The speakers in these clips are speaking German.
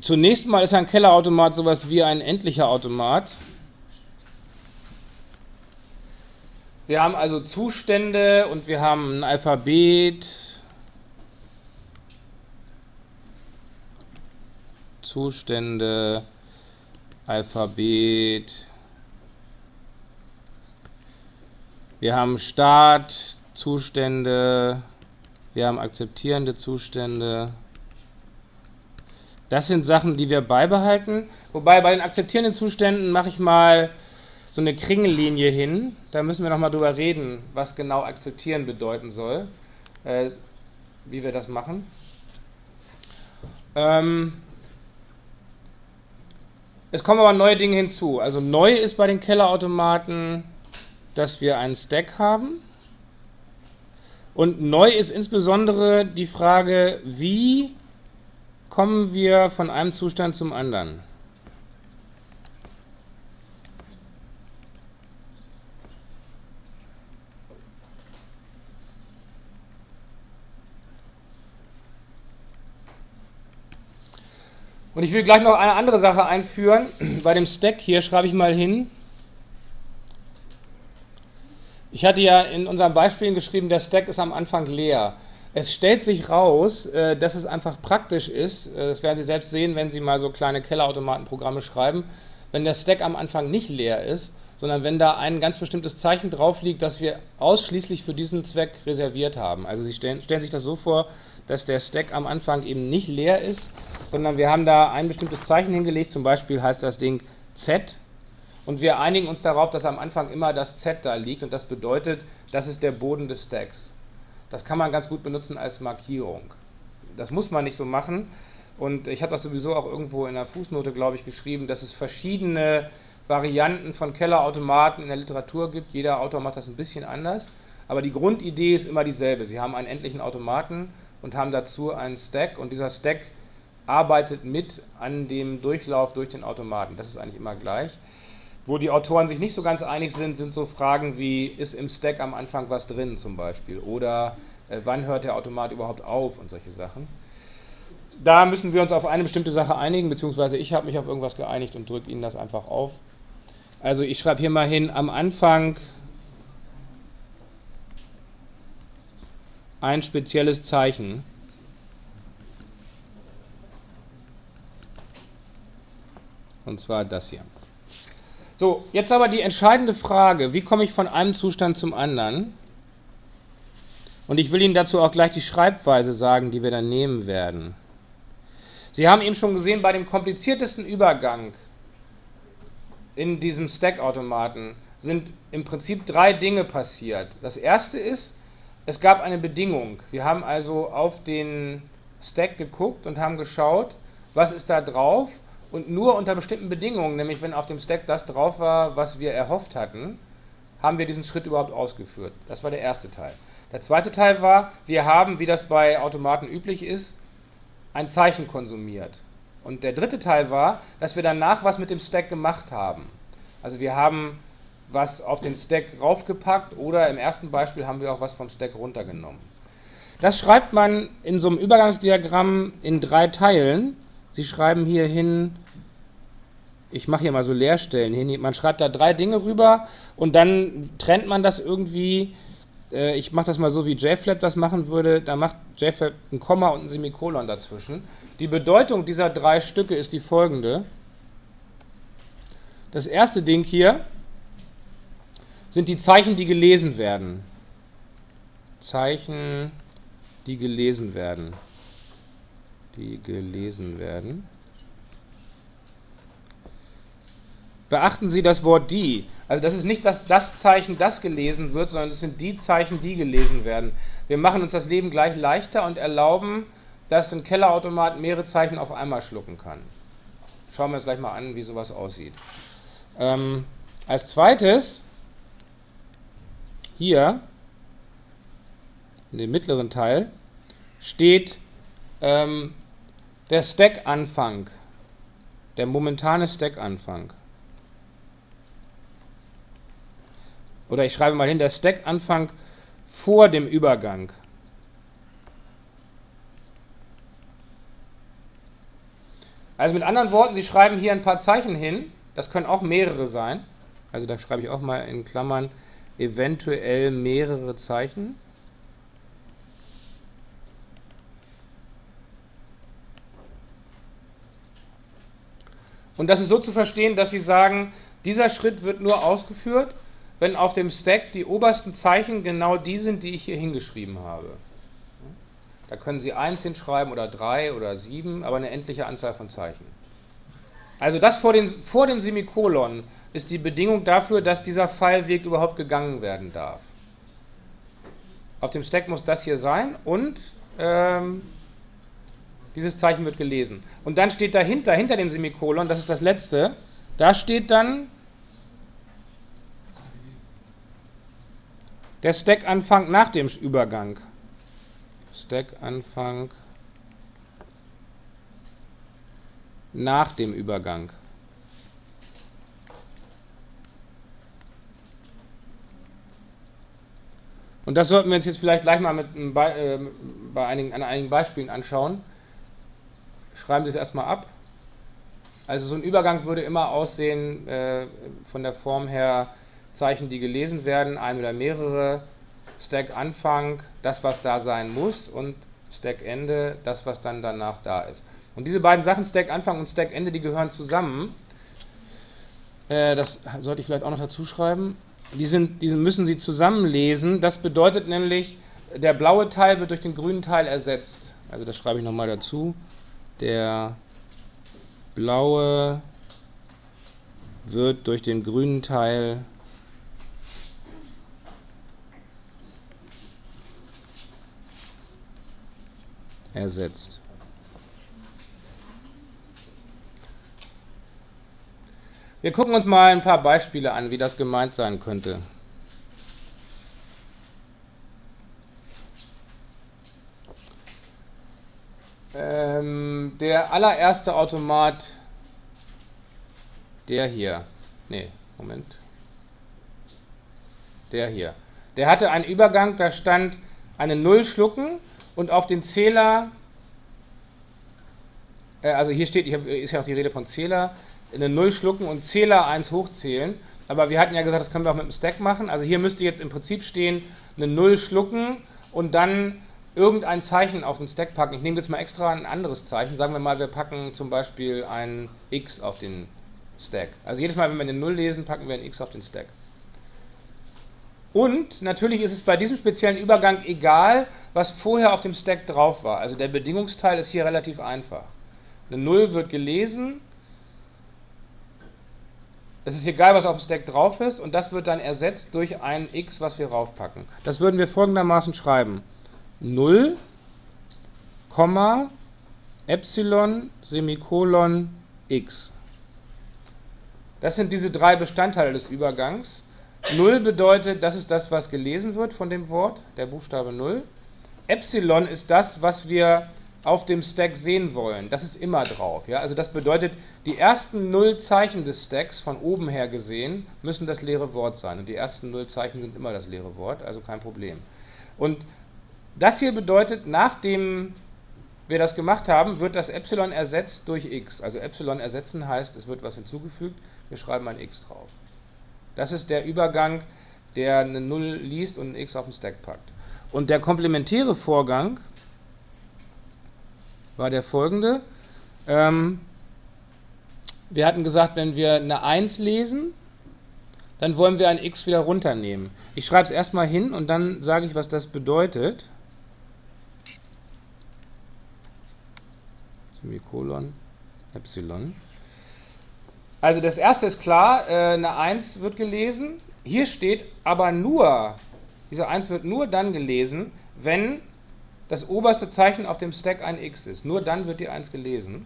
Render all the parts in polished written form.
Zunächst mal ist ein Kellerautomat sowas wie ein endlicher Automat. Wir haben also Zustände und wir haben ein Alphabet. Zustände, Alphabet. Wir haben Start, Zustände, wir haben akzeptierende Zustände. Das sind Sachen, die wir beibehalten. Wobei bei den akzeptierenden Zuständen mache ich mal so eine Kringellinie hin. Da müssen wir nochmal drüber reden, was genau akzeptieren bedeuten soll, wie wir das machen. Es kommen aber neue Dinge hinzu. Also neu ist bei den Kellerautomaten, dass wir einen Stack haben. Und neu ist insbesondere die Frage, wie kommen wir von einem Zustand zum anderen? Und ich will gleich noch eine andere Sache einführen. Bei dem Stack hier schreibe ich mal hin. Ich hatte ja in unseren Beispielen geschrieben, der Stack ist am Anfang leer. Es stellt sich raus, dass es einfach praktisch ist, das werden Sie selbst sehen, wenn Sie mal so kleine Kellerautomatenprogramme schreiben, wenn der Stack am Anfang nicht leer ist, sondern wenn da ein ganz bestimmtes Zeichen drauf liegt, das wir ausschließlich für diesen Zweck reserviert haben. Also Sie stellen sich das so vor, dass der Stack am Anfang eben nicht leer ist, sondern wir haben da ein bestimmtes Zeichen hingelegt, zum Beispiel heißt das Ding Z. Und wir einigen uns darauf, dass am Anfang immer das Z da liegt und das bedeutet, das ist der Boden des Stacks. Das kann man ganz gut benutzen als Markierung. Das muss man nicht so machen. Und ich habe das sowieso auch irgendwo in der Fußnote, glaube ich, geschrieben, dass es verschiedene Varianten von Kellerautomaten in der Literatur gibt. Jeder Autor macht das ein bisschen anders. Aber die Grundidee ist immer dieselbe. Sie haben einen endlichen Automaten und haben dazu einen Stack. Und dieser Stack arbeitet mit an dem Durchlauf durch den Automaten. Das ist eigentlich immer gleich. Wo die Autoren sich nicht so ganz einig sind, sind so Fragen wie, ist im Stack am Anfang was drin zum Beispiel? Oder wann hört der Automat überhaupt auf und solche Sachen. Da müssen wir uns auf eine bestimmte Sache einigen, beziehungsweise ich habe mich auf irgendwas geeinigt und drücke Ihnen das einfach auf. Also ich schreibe hier mal hin, am Anfang ein spezielles Zeichen. Und zwar das hier. So, jetzt aber die entscheidende Frage, wie komme ich von einem Zustand zum anderen? Und ich will Ihnen dazu auch gleich die Schreibweise sagen, die wir dann nehmen werden. Sie haben eben schon gesehen, bei dem kompliziertesten Übergang in diesem Stack-Automaten sind im Prinzip drei Dinge passiert. Das erste ist, es gab eine Bedingung. Wir haben also auf den Stack geguckt und haben geschaut, was ist da drauf? Und nur unter bestimmten Bedingungen, nämlich wenn auf dem Stack das drauf war, was wir erhofft hatten, haben wir diesen Schritt überhaupt ausgeführt. Das war der erste Teil. Der zweite Teil war, wir haben, wie das bei Automaten üblich ist, ein Zeichen konsumiert. Und der dritte Teil war, dass wir danach was mit dem Stack gemacht haben. Also wir haben was auf den Stack raufgepackt oder im ersten Beispiel haben wir auch was vom Stack runtergenommen. Das schreibt man in so einem Übergangsdiagramm in drei Teilen. Sie schreiben hier hin, ich mache hier mal so Leerstellen hin, man schreibt da drei Dinge rüber und dann trennt man das irgendwie, ich mache das mal so wie JFLAP das machen würde, da macht JFLAP ein Komma und ein Semikolon dazwischen. Die Bedeutung dieser drei Stücke ist die folgende. Das erste Ding hier sind die Zeichen, die gelesen werden. Zeichen, die gelesen werden. Beachten Sie das Wort die. Also das ist nicht das Zeichen, das gelesen wird, sondern es sind die Zeichen, die gelesen werden. Wir machen uns das Leben gleich leichter und erlauben, dass ein Kellerautomat mehrere Zeichen auf einmal schlucken kann. Schauen wir uns gleich mal an, wie sowas aussieht. Als zweites, hier, in dem mittleren Teil, steht der Stack-Anfang, der momentane Stack-Anfang. Oder ich schreibe mal hin, der Stack-Anfang vor dem Übergang. Also mit anderen Worten, Sie schreiben hier ein paar Zeichen hin. Das können auch mehrere sein. Also da schreibe ich auch mal in Klammern eventuell mehrere Zeichen. Und das ist so zu verstehen, dass Sie sagen, dieser Schritt wird nur ausgeführt, wenn auf dem Stack die obersten Zeichen genau die sind, die ich hier hingeschrieben habe. Da können Sie 1 hinschreiben oder 3 oder 7, aber eine endliche Anzahl von Zeichen. Also das vor dem Semikolon ist die Bedingung dafür, dass dieser Pfeilweg überhaupt gegangen werden darf. Auf dem Stack muss das hier sein und dieses Zeichen wird gelesen. Und dann steht dahinter, hinter dem Semikolon, das ist das letzte, da steht dann der Stack-Anfang nach dem Übergang. Stack-Anfang nach dem Übergang. Und das sollten wir uns jetzt vielleicht gleich mal an einigen Beispielen anschauen. Schreiben Sie es erstmal ab. Also so ein Übergang würde immer aussehen von der Form her, Zeichen, die gelesen werden, ein oder mehrere, Stack Anfang, das, was da sein muss, und Stack Ende, das, was dann danach da ist. Und diese beiden Sachen, Stack Anfang und Stack Ende, die gehören zusammen. Das sollte ich vielleicht auch noch dazu schreiben. Diese müssen Sie zusammenlesen. Das bedeutet nämlich, der blaue Teil wird durch den grünen Teil ersetzt. Also das schreibe ich nochmal dazu. Der blaue wird durch den grünen Teil ersetzt. Wir gucken uns mal ein paar Beispiele an, wie das gemeint sein könnte. Der allererste Automat, der hier, der hier, der hatte einen Übergang, da stand eine Null schlucken und auf den Zähler, also hier steht, ist ja auch die Rede von Zähler, eine Null schlucken und Zähler 1 hochzählen, aber wir hatten ja gesagt, das können wir auch mit dem Stack machen, also hier müsste jetzt im Prinzip stehen, eine Null schlucken und dann irgendein Zeichen auf den Stack packen. Ich nehme jetzt mal extra ein anderes Zeichen. Sagen wir mal, wir packen zum Beispiel ein X auf den Stack. Also jedes Mal, wenn wir eine 0 lesen, packen wir ein X auf den Stack. Und natürlich ist es bei diesem speziellen Übergang egal, was vorher auf dem Stack drauf war. Also der Bedingungsteil ist hier relativ einfach. Eine 0 wird gelesen. Es ist egal, was auf dem Stack drauf ist. Und das wird dann ersetzt durch ein X, was wir raufpacken. Das würden wir folgendermaßen schreiben. 0, Epsilon, Semikolon, X. Das sind diese drei Bestandteile des Übergangs. 0 bedeutet, das ist das, was gelesen wird von dem Wort, der Buchstabe 0. Epsilon ist das, was wir auf dem Stack sehen wollen. Das ist immer drauf. Ja? Also das bedeutet, die ersten 0 Zeichen des Stacks, von oben her gesehen, müssen das leere Wort sein. Und die ersten 0 Zeichen sind immer das leere Wort, also kein Problem. Und das hier bedeutet, nachdem wir das gemacht haben, wird das Epsilon ersetzt durch X. Also Epsilon ersetzen heißt, es wird was hinzugefügt, wir schreiben ein X drauf. Das ist der Übergang, der eine 0 liest und ein X auf den Stack packt. Und der komplementäre Vorgang war der folgende. Wir hatten gesagt, wenn wir eine 1 lesen, dann wollen wir ein X wieder runternehmen. Ich schreibe es erstmal hin und dann sage ich, was das bedeutet. Semikolon, Epsilon. Also das erste ist klar, eine 1 wird gelesen. Hier steht aber nur, diese 1 wird nur dann gelesen, wenn das oberste Zeichen auf dem Stack ein X ist. Nur dann wird die 1 gelesen.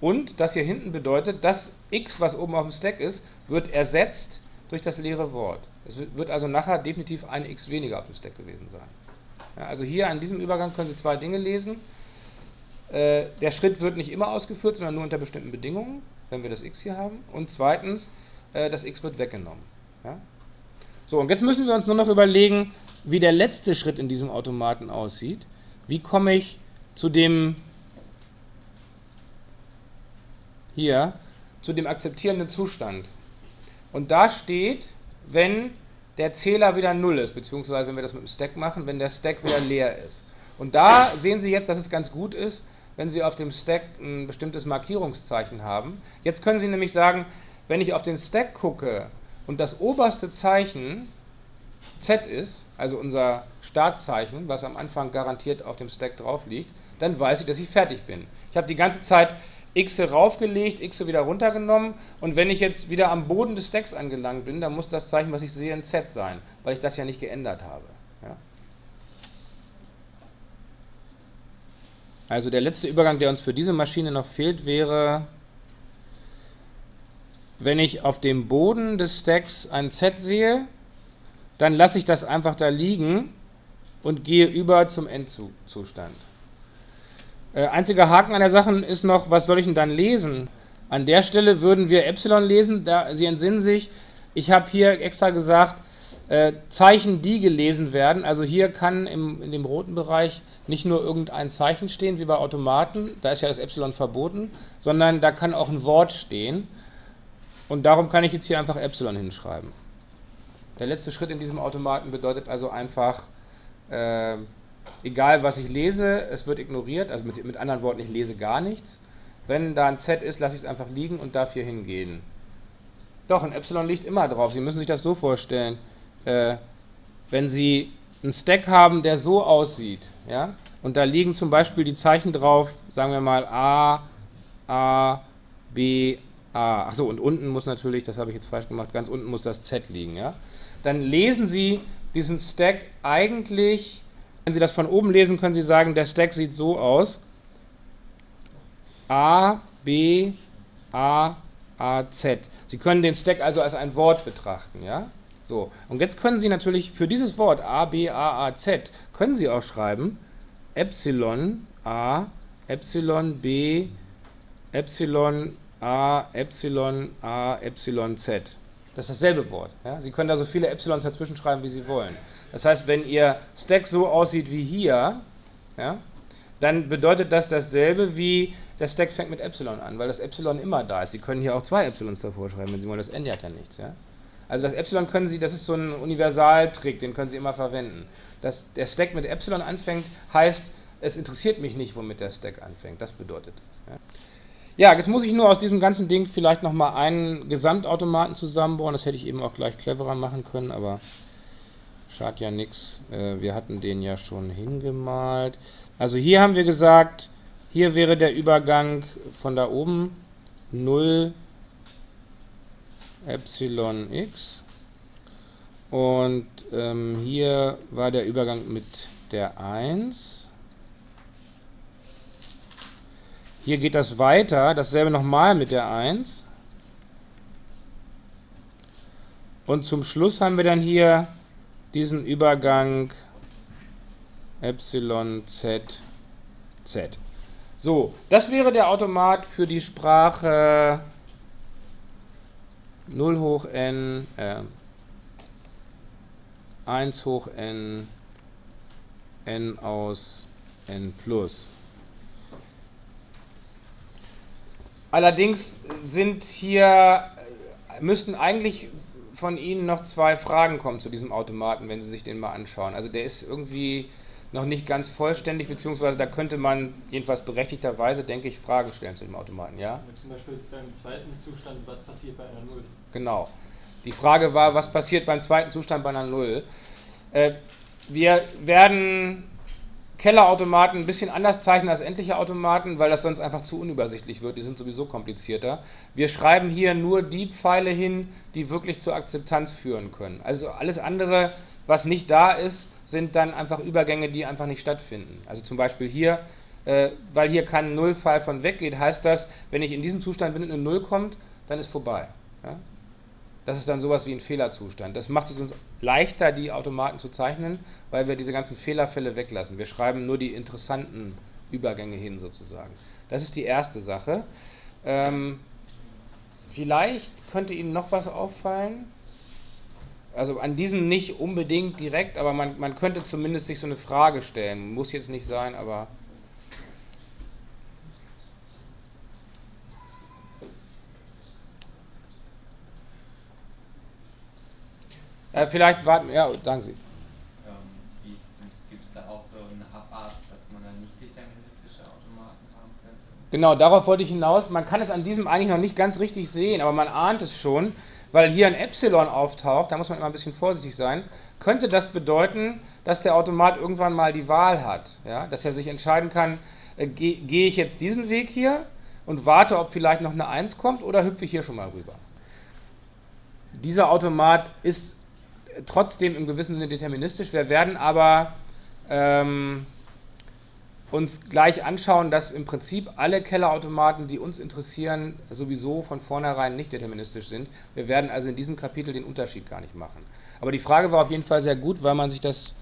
Und das hier hinten bedeutet, das X, was oben auf dem Stack ist, wird ersetzt durch das leere Wort. Es wird also nachher definitiv ein X weniger auf dem Stack gewesen sein. Ja, also hier an diesem Übergang können Sie zwei Dinge lesen. Der Schritt wird nicht immer ausgeführt, sondern nur unter bestimmten Bedingungen, wenn wir das X hier haben. Und zweitens, das X wird weggenommen. Ja? So, und jetzt müssen wir uns nur noch überlegen, wie der letzte Schritt in diesem Automaten aussieht. Wie komme ich zu dem hier zu dem akzeptierenden Zustand. Und da steht, wenn der Zähler wieder 0 ist, beziehungsweise wenn wir das mit dem Stack machen, wenn der Stack wieder leer ist. Und da sehen Sie jetzt, dass es ganz gut ist, wenn Sie auf dem Stack ein bestimmtes Markierungszeichen haben. Jetzt können Sie nämlich sagen, wenn ich auf den Stack gucke und das oberste Zeichen Z ist, also unser Startzeichen, was am Anfang garantiert auf dem Stack drauf liegt, dann weiß ich, dass ich fertig bin. Ich habe die ganze Zeit X raufgelegt, X wieder runtergenommen, und wenn ich jetzt wieder am Boden des Stacks angelangt bin, dann muss das Zeichen, was ich sehe, ein Z sein, weil ich das ja nicht geändert habe. Ja? Also der letzte Übergang, der uns für diese Maschine noch fehlt, wäre, wenn ich auf dem Boden des Stacks ein Z sehe, dann lasse ich das einfach da liegen und gehe über zum Endzustand. Einziger Haken an der Sache ist noch, was soll ich denn dann lesen? An der Stelle würden wir Epsilon lesen, da Sie entsinnen sich, ich habe hier extra gesagt, Zeichen, die gelesen werden, also hier kann in dem roten Bereich nicht nur irgendein Zeichen stehen, wie bei Automaten, da ist ja das Epsilon verboten, sondern da kann auch ein Wort stehen, und darum kann ich jetzt hier einfach Epsilon hinschreiben. Der letzte Schritt in diesem Automaten bedeutet also einfach, egal was ich lese, es wird ignoriert, also mit anderen Worten, ich lese gar nichts. Wenn da ein Z ist, lasse ich es einfach liegen und darf hier hingehen. Doch, ein Epsilon liegt immer drauf. Sie müssen sich das so vorstellen. Wenn Sie einen Stack haben, der so aussieht, ja, und da liegen zum Beispiel die Zeichen drauf, sagen wir mal A, B, A. Achso, und unten muss natürlich, das habe ich jetzt falsch gemacht, ganz unten muss das Z liegen. Ja? Dann lesen Sie diesen Stack eigentlich. Wenn Sie das von oben lesen, können Sie sagen, der Stack sieht so aus. A, B, A, A, Z. Sie können den Stack also als ein Wort betrachten, ja? So. Und jetzt können Sie natürlich für dieses Wort A, B, A, A, Z, können Sie auch schreiben Epsilon A, Epsilon B, Epsilon A, Epsilon A, Epsilon Z. Das ist dasselbe Wort. Ja? Sie können da so viele Epsilons dazwischen schreiben, wie Sie wollen. Das heißt, wenn Ihr Stack so aussieht wie hier, ja, dann bedeutet das dasselbe wie, der Stack fängt mit Epsilon an, weil das Epsilon immer da ist. Sie können hier auch 2 Epsilons davor schreiben, wenn Sie wollen, das ändert ja nichts. Ja? Also das Epsilon können Sie, das ist so ein Universaltrick, den können Sie immer verwenden. Dass der Stack mit Epsilon anfängt, heißt, es interessiert mich nicht, womit der Stack anfängt. Das bedeutet das. Ja? Ja, jetzt muss ich nur aus diesem ganzen Ding vielleicht nochmal einen Gesamtautomaten zusammenbauen. Das hätte ich eben auch gleich cleverer machen können, aber schadet ja nichts. Wir hatten den ja schon hingemalt. Also hier haben wir gesagt, hier wäre der Übergang von da oben 0 Epsilon X. Und hier war der Übergang mit der 1. Hier geht das weiter, dasselbe nochmal mit der 1. Und zum Schluss haben wir dann hier diesen Übergang Epsilon Z, Z. So, das wäre der Automat für die Sprache 0 hoch n, 1 hoch n, n aus n plus. Allerdings müssten eigentlich von Ihnen noch 2 Fragen kommen zu diesem Automaten, wenn Sie sich den mal anschauen. Also der ist irgendwie noch nicht ganz vollständig, beziehungsweise da könnte man jedenfalls berechtigterweise, denke ich, Fragen stellen zu dem Automaten. Ja? Also zum Beispiel beim zweiten Zustand, was passiert bei einer 0? Genau. Die Frage war, was passiert beim zweiten Zustand bei einer 0? Wir werden Kellerautomaten ein bisschen anders zeichnen als endliche Automaten, weil das sonst einfach zu unübersichtlich wird. Die sind sowieso komplizierter. Wir schreiben hier nur die Pfeile hin, die wirklich zur Akzeptanz führen können. Also alles andere, was nicht da ist, sind dann einfach Übergänge, die einfach nicht stattfinden. Also zum Beispiel hier, weil hier kein Nullpfeil von weggeht, heißt das, wenn ich in diesem Zustand bin und eine 0 kommt, dann ist vorbei. Ja? Das ist dann sowas wie ein Fehlerzustand. Das macht es uns leichter, die Automaten zu zeichnen, weil wir diese ganzen Fehlerfälle weglassen. Wir schreiben nur die interessanten Übergänge hin, sozusagen. Das ist die erste Sache. Vielleicht könnte Ihnen noch was auffallen. Also an diesem nicht unbedingt direkt, aber man könnte zumindest sich so eine Frage stellen. Muss jetzt nicht sein, aber... Vielleicht warten, ja, sagen Sie. Gibt es da auch so eine Abart, dass man dann nicht deterministische Automaten haben könnte? Genau, darauf wollte ich hinaus. Man kann es an diesem eigentlich noch nicht ganz richtig sehen, aber man ahnt es schon, weil hier ein Epsilon auftaucht, da muss man immer ein bisschen vorsichtig sein, könnte das bedeuten, dass der Automat irgendwann mal die Wahl hat, ja? Dass er sich entscheiden kann, gehe ich jetzt diesen Weg hier und warte, ob vielleicht noch eine 1 kommt oder hüpfe ich hier schon mal rüber. Dieser Automat ist trotzdem im gewissen Sinne deterministisch. Wir werden aber uns gleich anschauen, dass im Prinzip alle Kellerautomaten, die uns interessieren, sowieso von vornherein nicht deterministisch sind. Wir werden also in diesem Kapitel den Unterschied gar nicht machen. Aber die Frage war auf jeden Fall sehr gut, weil man sich das